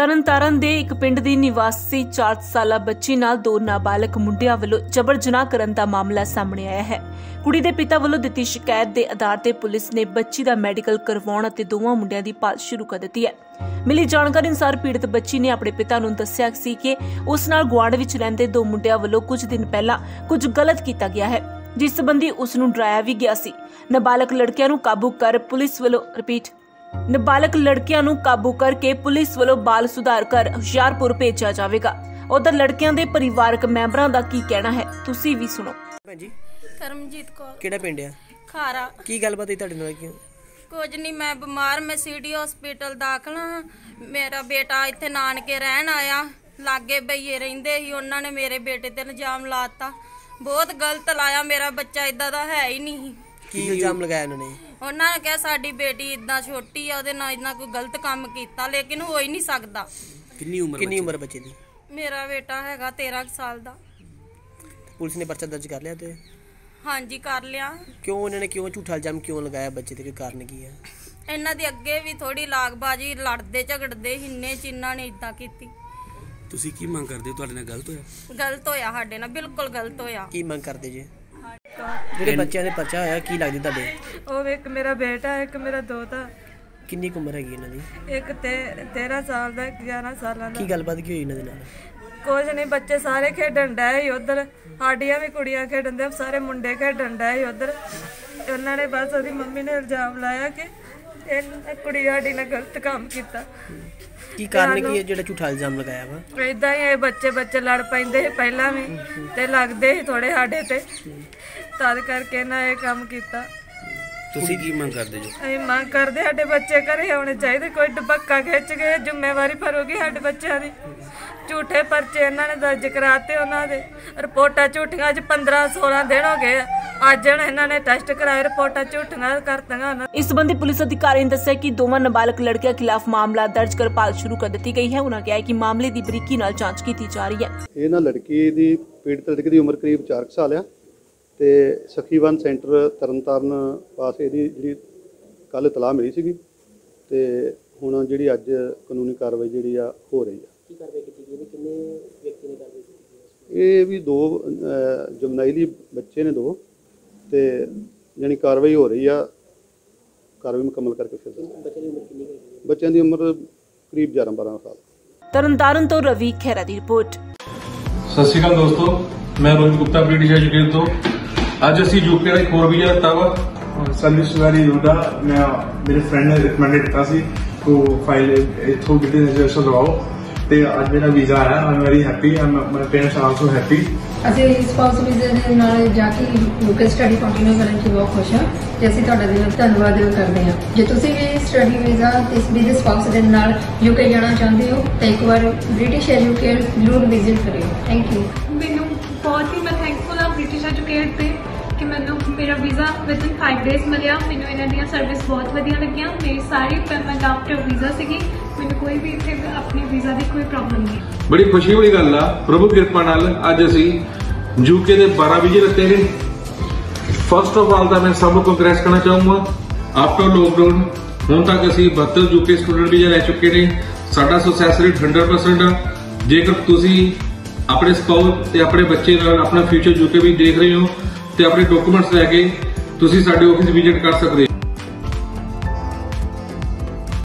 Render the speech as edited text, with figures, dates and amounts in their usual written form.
तरनताਰਨ ਦੇ ਇੱਕ ਪਿੰਡ ਦੀ ਨਿਵਾਸੀ 4 ਸਾਲਾ ਬੱਚੀ ਨਾਲ ਦੋ ਨਾਬਾਲਗ ਮੁੰਡਿਆਂ ਵੱਲੋਂ ਜਬਰ ਜਨਾਹ ਕਰਨ ਦਾ ਮਾਮਲਾ ਸਾਹਮਣੇ ਆਇਆ ਹੈ। ਕੁੜੀ ਦੇ ਪਿਤਾ ਵੱਲੋਂ ਦਿੱਤੀ ਸ਼ਿਕਾਇਤ ਦੇ ਆਧਾਰ ਤੇ ਪੁਲਿਸ ਨੇ ਬੱਚੀ ਦਾ ਮੈਡੀਕਲ ਕਰਵਾਉਣ ਅਤੇ ਦੋਵਾਂ ਮੁੰਡਿਆਂ ਦੀ ਭਾਲ ਸ਼ੁਰੂ ਕਰ ਦਿੱਤੀ ਹੈ। ਮਿਲੀ ਜਾਣਕਾਰੀ ਅਨੁਸਾਰ ਪੀੜਤ ਬੱਚੀ ਨੇ ਆਪਣੇ ਪਿਤਾ ਨੂੰ ਦੱਸਿਆ ਸੀ ਕਿ ਉਸ ਨਾਲ ਗੁਆਂਢ ਵਿੱਚ ਰਹਿੰਦੇ ਦੋ ਮੁੰਡਿਆਂ ਵੱਲੋਂ ਕੁਝ ਦਿਨ ਪਹਿਲਾਂ ਕੁਝ ਗਲਤ ਕੀਤਾ ਗਿਆ ਹੈ, ਜਿਸ ਸੰਬੰਧੀ ਉਸ ਨੂੰ ਡਰਾਇਆ ਵੀ ਗਿਆ ਸੀ। नाबालग लड़कियां नूं काबू करके पुलिस वालों बाल सुधार घर हुशियारपुर भेजा जाएगा। उधर लड़कियां दे परिवारक मैंबरां दा की कहना है, तुसी भी सुनो। करमजीत कौर, केड़ा पिंड है? खारा। की गलबात है तुहाडे नाल? क्यों? कुछ नहीं, मैं बीमार, मैं सिटी हॉस्पिटल दाखिल हां। मेरा बेटा इत्थे नानके रहण आया, लागे बईए रहिंदे ही, उन्हां ने मेरे बेटे ते इल्जाम लाता, बहुत गलत लाया। मेरा बच्चा इदां दा है ही नहीं। बिल्कुल ਜਿਹੜੇ ਬੱਚਿਆਂ ਦੇ ਪਰਚਾ ਹੋਇਆ ਕੀ ਲੱਗਦੀ ਤੁਹਾਡੇ? ਉਹ ਇੱਕ ਮੇਰਾ ਬੇਟਾ ਇੱਕ ਮੇਰਾ ਦੋਤਾ। ਕਿੰਨੀ ਉਮਰ ਹੈਗੀ ਇਹਨਾਂ ਦੀ? ਇੱਕ 13 ਸਾਲ ਦਾ ਇੱਕ 11 ਸਾਲਾਂ ਦਾ। ਕੀ ਗੱਲਬਾਤ ਕੀ ਹੋਈ ਇਹਨਾਂ ਦੇ ਨਾਲ? ਕੁਝ ਨਹੀਂ, ਬੱਚੇ ਸਾਰੇ ਖੇਡਣ ਡਏ ਸੀ ਉਧਰ, ਸਾਡੀਆਂ ਵੀ ਕੁੜੀਆਂ ਖੇਡਣ ਦੇ, ਸਾਰੇ ਮੁੰਡੇ ਖੇਡਣ ਡਏ ਸੀ ਉਧਰ। ਉਹਨਾਂ ਨੇ ਬਸ ਉਹਦੀ ਮੰਮੀ ਨੇ ਇਲਜ਼ਾਮ ਲਾਇਆ ਕਿ ਇਹ ਕੁੜੀ ਸਾਡੀ ਨਾਲ ਗਲਤ ਕੰਮ ਕੀਤਾ। ਕੀ ਕਾਰਨ ਕੀ ਹੈ ਜਿਹੜਾ ਝੂਠਾ ਇਲਜ਼ਾਮ ਲਗਾਇਆ ਵਾ? ਇਦਾਂ ਹੀ ਇਹ ਬੱਚੇ ਲੜ ਪੈਂਦੇ ਪਹਿਲਾਂ ਵੀ ਤੇ ਲੱਗਦੇ ਸੀ ਥੋੜੇ ਸਾਡੇ ਤੇ, ਤਦ ਕਰਕੇ ਨਾ ਇਹ ਕੰਮ ਕੀਤਾ। ਤੁਸੀਂ ਕੀ ਮੰਗ ਕਰਦੇ ਜੋ? ਅਸੀਂ ਮੰਗ ਕਰਦੇ ਸਾਡੇ ਬੱਚੇ ਘਰੇ ਆਉਣੇ ਚਾਹੀਦੇ, ਕੋਈ ਡੱਬਾ ਖਿੱਚ ਕੇ ਜ਼ਿੰਮੇਵਾਰੀ ਭਰੋਗੀ ਸਾਡੇ ਬੱਚਿਆਂ ਦੀ। ਝੂਠੇ ਪਰਚੇ ਇਹਨਾਂ ਨੇ ਦਰਜ ਕਰਾਤੇ, ਉਹਨਾਂ ਦੇ ਰਿਪੋਰਟਾਂ ਝੂਠੀਆਂ, ਅੱਜ 15-16 ਦਿਨ ਹੋ ਗਏ ਅੱਜ ਇਹਨਾਂ ਨੇ ਟੈਸਟ ਕਰਾਏ, ਰਿਪੋਰਟਾਂ ਝੂਠੀਆਂ ਕਰਤੀਆਂ। ਇਸ ਸੰਬੰਧੀ ਪੁਲਿਸ ਅਧਿਕਾਰੀ ਨੇ ਦੱਸਿਆ ਕਿ ਦੋਵਾਂ ਨਾਬਾਲਗ ਲੜਕੀਆਂ ਖਿਲਾਫ ਮਾਮਲਾ ਦਰਜ ਕਰ ਭਾਲ ਸ਼ੁਰੂ ਕਰ ਦਿੱਤੀ ਗਈ ਹੈ। ਉਹਨਾਂ ਕਿਹਾ ਕਿ ਮਾਮਲੇ ਦੀ ਬਰੀਕੀ ਨਾਲ ਜਾਂਚ ਕੀਤੀ ਜਾ ਰਹੀ ਹੈ। ਇਹਨਾਂ ਲੜਕੀ ਦੀ ਪੀੜਤ ਲੜਕੀ ਦੀ ਉਮਰ ਕਰੀਬ 4 ਸਾਲ ਆ ਤੇ ਸਖੀਵਨ ਸੈਂਟਰ ਤਰਨਤਾਰਨ ਪਾਸੇ ਦੀ ਜਿਹੜੀ ਕੱਲ ਇਤਲਾਹ ਮਿਲੀ ਸੀਗੀ ਤੇ ਹੁਣ ਜਿਹੜੀ ਅੱਜ ਕਾਨੂੰਨੀ ਕਾਰਵਾਈ ਜਿਹੜੀ ਆ ਹੋ ਰਹੀ ਆ। ਕੀ ਕਾਰਵਾਈ ਕੀਤੀ ਗਈ? ਕਿੰਨੇ ਵਿਅਕਤੀ ਨੇ ਕਾਰਵਾਈ ਕੀਤੀ? ਇਹ ਵੀ ਦੋ ਜਮਨਾਈਲੀ ਬੱਚੇ ਨੇ ਦੋ, ਤੇ ਯਾਨੀ ਕਾਰਵਾਈ ਹੋ ਰਹੀ ਆ, ਕਾਰਵਾਈ ਮੁਕੰਮਲ ਕਰਕੇ ਫਿਰ ਬੱਚਿਆਂ ਦੀ ਉਮਰ ਕਰੀਬ 11-12 ਸਾਲ। ਤਰਨਤਾਰਨ ਤੋਂ ਰਵੀ ਖੈਰਾ ਦੀ ਰਿਪੋਰਟ। ਸਤਿ ਸ਼੍ਰੀ ਅਕਾਲ ਦੋਸਤੋ, ਮੈਂ ਰੋਹਨ ਗੁਪਤਾ ਬ੍ਰਿਟਿਸ਼ ਐਜੂਕੇਸ਼ਨ ਤੋਂ। ਅੱਜ ਅਸੀਂ ਯੂਕੇ ਦਾ ਹੋਰ ਵੀ ਆਤਾ ਵਾ ਸੰਦੇਸ਼ਵਾਰੀ ਰੂਡਾ, ਮੈਂ ਮੇਰੇ ਫਰੈਂਡ ਨੇ ਰეკਮੈਂਡ ਕੀਤਾ ਸੀ ਕੋ ਫਾਈਲ ਇਥੋਂ ਬਿਟੇ ਐਜੂਕੇਸ਼ਨ ਲਵਾਓ, ਤੇ ਅੱਜ ਮੇਰਾ ਵੀਜ਼ਾ ਆਇਆ। I'm very happy, and my parents also happy. ਅਸੀਂ ਇਸ ਪੋਸਿਬਿਲਿਟੀ ਦੇ ਨਾਲ ਜਾ ਕੇ ਯੂਕੇ ਸਟੱਡੀ ਕੰਟੀਨਿਊ ਕਰਨ ਦੀ ਬਹੁਤ ਖੁਸ਼ ਹਾਂ ਤੇ ਅਸੀਂ ਤੁਹਾਡਾ ਦਿਲੋਂ ਧੰਨਵਾਦ ਕਰਦੇ ਹਾਂ। ਜੇ ਤੁਸੀਂ ਵੀ ਸਟੱਡੀ ਵੀਜ਼ਾ ਇਸ ਬਿਜ਼ਨਸ ਸਪਾਂਸਰ ਦੇ ਨਾਲ ਯੂਕੇ ਜਾਣਾ ਚਾਹੁੰਦੇ ਹੋ ਤਾਂ ਇੱਕ ਵਾਰ ਬ੍ਰਿਟਿਸ਼ ਐਜੂਕੇਸ਼ਨ ਜ਼ਰੂਰ ਵਿਜ਼ਿਟ ਕਰਿਓ। Thank you. ਮੈਨੂੰ ਬਹੁਤ ਹੀ ਮੈਂ ਥੈਂਕਫੁਲ ਹਾਂ ਬ੍ਰਿਟਿਸ਼ ਐਜੂਕੇਸ਼ਨ ਤੇ ਕਿ ਮੈਨੂੰ ਮੇਰਾ ਵੀਜ਼ਾ ਵਿਦਿਨ 5 ਡੇਜ਼ ਮਿਲਿਆ। ਮੈਨੂੰ ਇਹਨਾਂ ਦੀਆਂ ਸਰਵਿਸ ਬਹੁਤ ਵਧੀਆ ਲੱਗੀਆਂ। ਮੇਰੀ ਸਾਰੀ ਪੇਮੈਂਟ ਆਫਟਰ ਵੀਜ਼ਾ ਸੀਗੀ, ਮੈਨੂੰ ਕੋਈ ਵੀ ਇੱਥੇ ਆਪਣੀ ਵੀਜ਼ਾ ਦੀ ਕੋਈ ਪ੍ਰੋਬਲਮ ਨਹੀਂ। ਬੜੀ ਖੁਸ਼ੀ ਵਾਲੀ ਗੱਲ ਆ, ਪ੍ਰਭੂ ਕਿਰਪਾ ਨਾਲ ਅੱਜ ਅਸੀਂ ਯੂਕੇ ਦੇ 12 ਵੀਜ਼ੇ ਲੱਤੇ ਨੇ। ਫਸਟ ਆਫ ਆਲ ਤਾਂ ਮੈਂ ਸਭ ਨੂੰ ਕੰਗ੍ਰੈਸ ਕਰਨਾ ਚਾਹੂੰਗਾ, ਆਫਟਰ ਲੋਕਡਾਊਨ ਹੁਣ ਤੱਕ ਅਸੀਂ 72 ਯੂਕੇ ਸਟੂਡੈਂਟ ਵੀਜ਼ਾ ਲੈ ਚੁੱਕੇ ਨੇ। ਸਾਡਾ ਸਕਸੈਸ ਰੇਟ 100% ਆ। ਜੇਕਰ ਤੁਸੀਂ ਆਪਣੇ ਸਪਾਊਸ ਤੇ ਆਪਣੇ ਬੱਚੇ ਨਾਲ ਆਪਣਾ ਫਿਊਚਰ ਯੂਕੇ ਵੀ ਦੇਖ ਰਹੇ ਹੋ ਤੇ ਆਪਣੇ ਡਾਕੂਮੈਂਟਸ ਲੈ ਕੇ ਤੁਸੀਂ ਸਾਡੇ ਆਫਿਸ ਵਿਜ਼ਿਟ ਕਰ ਸਕਦੇ ਹੋ।